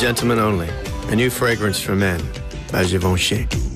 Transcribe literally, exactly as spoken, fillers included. Gentlemen Only, a new fragrance for men by Givenchy.